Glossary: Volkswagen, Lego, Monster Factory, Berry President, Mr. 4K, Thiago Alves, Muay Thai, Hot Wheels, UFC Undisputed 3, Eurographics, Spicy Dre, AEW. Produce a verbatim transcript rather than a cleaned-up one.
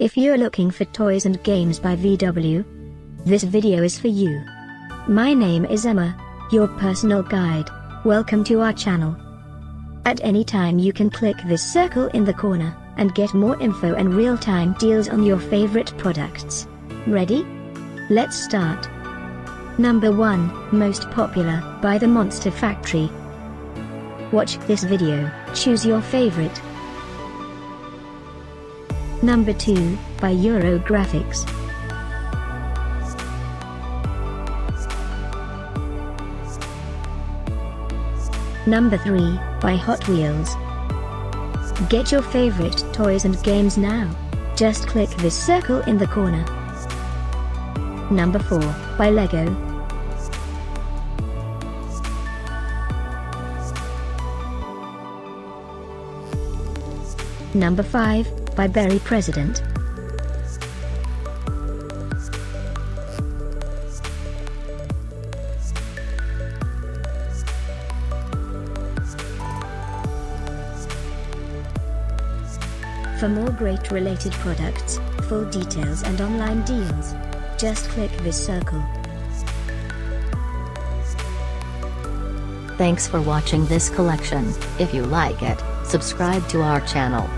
If you're looking for toys and games by V W, this video is for you. My name is Emma, your personal guide. Welcome to our channel. At any time you can click this circle in the corner, and get more info and real-time deals on your favorite products. Ready? Let's start. Number one, Most Popular, by the Monster Factory. Watch this video, choose your favorite. Number two, by Eurographics. Number three, by Hot Wheels. Get your favorite toys and games now. Just click this circle in the corner. Number four, by Lego. Number five, by Berry President. For more great related products, full details and online deals, just click this circle. Thanks for watching this collection. If you like it, subscribe to our channel.